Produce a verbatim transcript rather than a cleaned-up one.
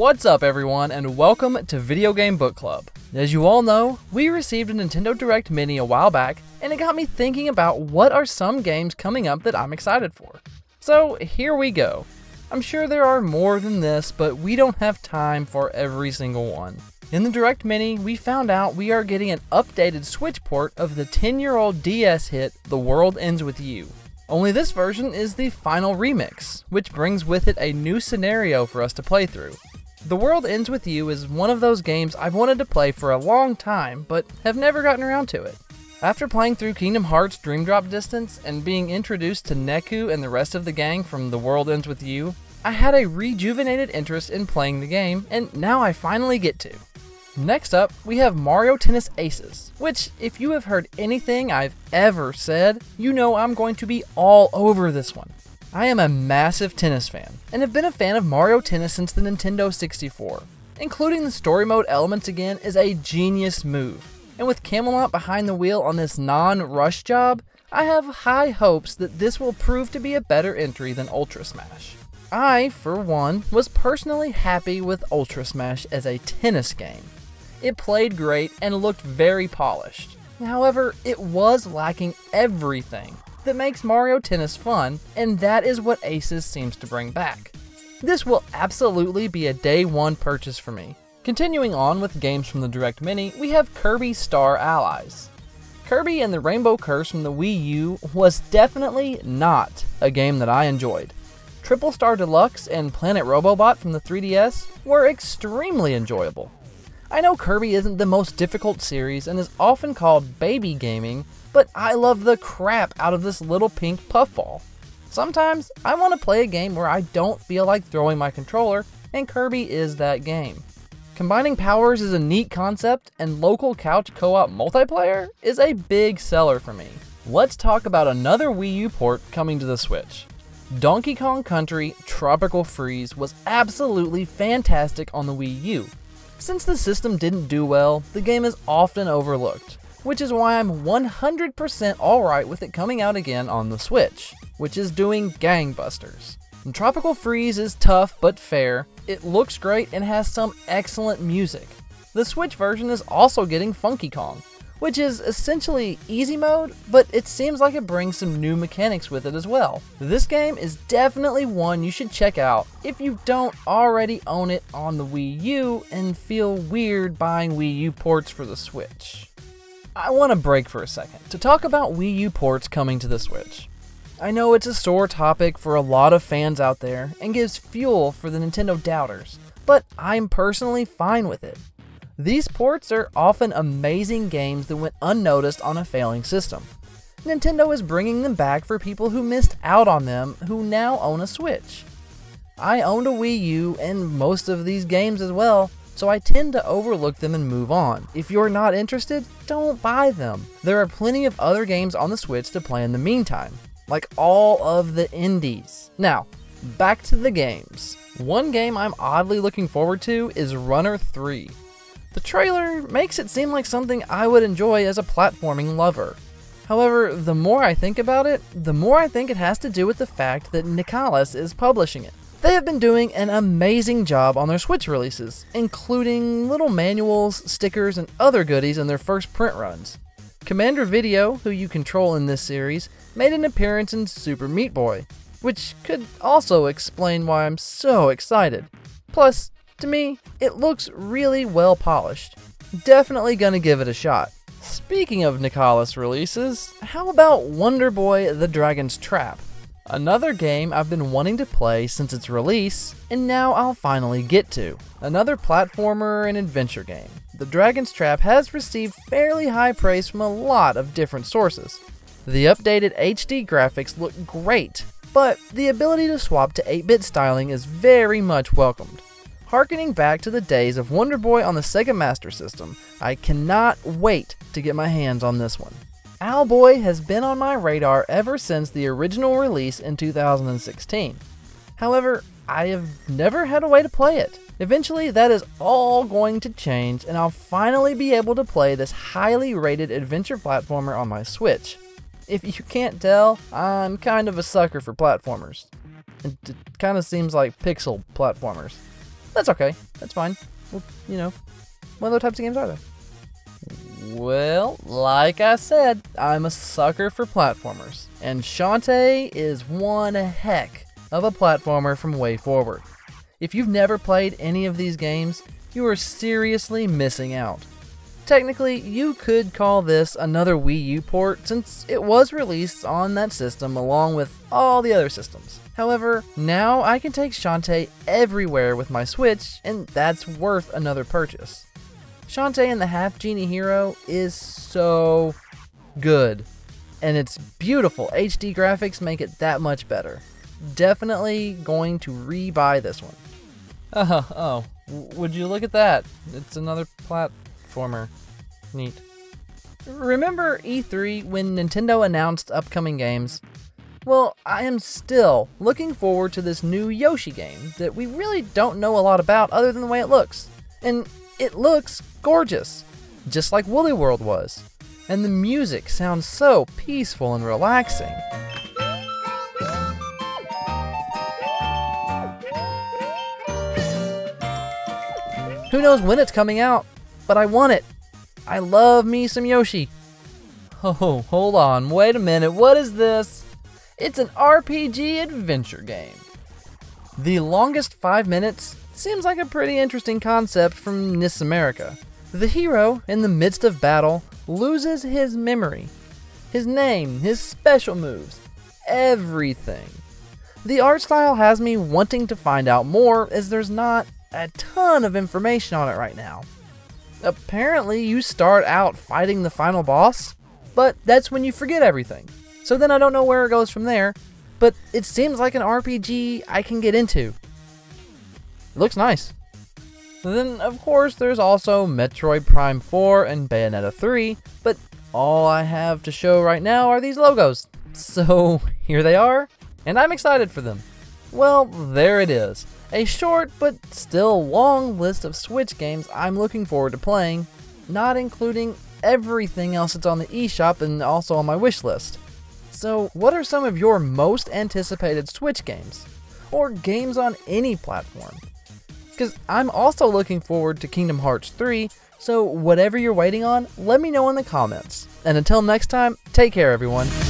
What's up everyone, and welcome to Video Game Book Club. As you all know, we received a Nintendo Direct Mini a while back, and it got me thinking about what are some games coming up that I'm excited for. So here we go. I'm sure there are more than this, but we don't have time for every single one. In the Direct Mini, we found out we are getting an updated Switch port of the ten-year-old D S hit, The World Ends With You. Only this version is the Final Remix, which brings with it a new scenario for us to play through. The World Ends With You is one of those games I've wanted to play for a long time, but have never gotten around to it. After playing through Kingdom Hearts Dream Drop Distance and being introduced to Neku and the rest of the gang from The World Ends With You, I had a rejuvenated interest in playing the game, and now I finally get to. Next up, we have Mario Tennis Aces, which, if you have heard anything I've ever said, you know I'm going to be all over this one. I am a massive tennis fan, and have been a fan of Mario Tennis since the Nintendo sixty-four. Including the story mode elements again is a genius move, and with Camelot behind the wheel on this non-rush job, I have high hopes that this will prove to be a better entry than Ultra Smash. I, for one, was personally happy with Ultra Smash as a tennis game. It played great and looked very polished. However, it was lacking everything that makes Mario Tennis fun, and that is what Aces seems to bring back. This will absolutely be a day one purchase for me. Continuing on with games from the Direct Mini, we have Kirby Star Allies. Kirby and the Rainbow Curse from the Wii U was definitely not a game that I enjoyed. Triple Star Deluxe and Planet Robobot from the three D S were extremely enjoyable. I know Kirby isn't the most difficult series and is often called baby gaming, but I love the crap out of this little pink puffball. Sometimes I want to play a game where I don't feel like throwing my controller, and Kirby is that game. Combining powers is a neat concept, and local couch co-op multiplayer is a big seller for me. Let's talk about another Wii U port coming to the Switch. Donkey Kong Country Tropical Freeze was absolutely fantastic on the Wii U. Since the system didn't do well, the game is often overlooked, which is why I'm one hundred percent alright with it coming out again on the Switch, which is doing gangbusters. And Tropical Freeze is tough but fair, it looks great and has some excellent music. The Switch version is also getting Funky Kong, which is essentially easy mode, but it seems like it brings some new mechanics with it as well. This game is definitely one you should check out if you don't already own it on the Wii U and feel weird buying Wii U ports for the Switch. I want to break for a second to talk about Wii U ports coming to the Switch. I know it's a sore topic for a lot of fans out there and gives fuel for the Nintendo doubters, but I'm personally fine with it. These ports are often amazing games that went unnoticed on a failing system. Nintendo is bringing them back for people who missed out on them who now own a Switch. I owned a Wii U and most of these games as well, so I tend to overlook them and move on. If you're not interested, don't buy them. There are plenty of other games on the Switch to play in the meantime, like all of the indies. Now, back to the games. One game I'm oddly looking forward to is Runner three. The trailer makes it seem like something I would enjoy as a platforming lover. However, the more I think about it, the more I think it has to do with the fact that Nicalis is publishing it. They have been doing an amazing job on their Switch releases, including little manuals, stickers, and other goodies in their first print runs. Commander Video, who you control in this series, made an appearance in Super Meat Boy, which could also explain why I'm so excited. Plus, to me, it looks really well polished. Definitely gonna give it a shot. Speaking of Nicolas releases, how about Wonder Boy The Dragon's Trap? Another game I've been wanting to play since its release, and now I'll finally get to. Another platformer and adventure game. The Dragon's Trap has received fairly high praise from a lot of different sources. The updated H D graphics look great, but the ability to swap to eight-bit styling is very much welcomed. Harkening back to the days of Wonder Boy on the Sega Master System, I cannot wait to get my hands on this one. Owlboy has been on my radar ever since the original release in two thousand sixteen. However, I have never had a way to play it. Eventually, that is all going to change, and I'll finally be able to play this highly rated adventure platformer on my Switch. If you can't tell, I'm kind of a sucker for platformers. It kind of seems like pixel platformers. That's okay. That's fine. Well, you know, what other types of games are there? Well, like I said, I'm a sucker for platformers, and Shantae is one heck of a platformer from way forward. If you've never played any of these games, you are seriously missing out. Technically, you could call this another Wii U port since it was released on that system along with all the other systems. However, now I can take Shantae everywhere with my Switch, and that's worth another purchase. Shantae and the Half Genie Hero is so good, and its beautiful H D graphics make it that much better. Definitely going to re-buy this one. Oh, oh, would you look at that? It's another platformer. Neat. Remember E three when Nintendo announced upcoming games? Well, I am still looking forward to this new Yoshi game that we really don't know a lot about other than the way it looks. And it looks gorgeous, just like Woolly World was, and the music sounds so peaceful and relaxing. Who knows when it's coming out, but I want it. I love me some Yoshi. Oh, hold on, wait a minute, what is this? It's an R P G adventure game. The Longest Five Minutes seems like a pretty interesting concept from N I S America. The hero, in the midst of battle, loses his memory, his name, his special moves, everything. The art style has me wanting to find out more as there's not a ton of information on it right now. Apparently you start out fighting the final boss, but that's when you forget everything. So then I don't know where it goes from there, but it seems like an R P G I can get into. It looks nice. And then, of course, there's also Metroid Prime four and Bayonetta three, but all I have to show right now are these logos. So here they are, and I'm excited for them. Well, there it is. A short but still long list of Switch games I'm looking forward to playing, not including everything else that's on the eShop and also on my wish list. So what are some of your most anticipated Switch games? Or games on any platform? Because I'm also looking forward to Kingdom Hearts three, so whatever you're waiting on, let me know in the comments. And until next time, take care everyone.